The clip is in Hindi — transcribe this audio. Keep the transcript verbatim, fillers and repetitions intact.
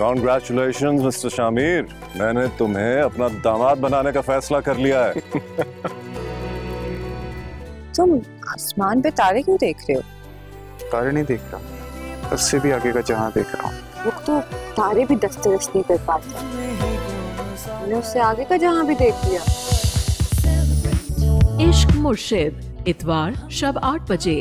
Congratulations, mister Shamir. मैंने तुम्हें अपना दामाद बनाने का फैसला कर लिया है। तुम आसमान पे तारे क्यों देख रहे हो? तारे नहीं देख रहा, उससे भी आगे का जहां देख रहा हूँ। वो तो तारे भी दस्ते दस्ते कर पाते। मैंने उससे आगे का जहां भी देख लिया। इश्क मुर्शिद इतवार शब आठ बजे।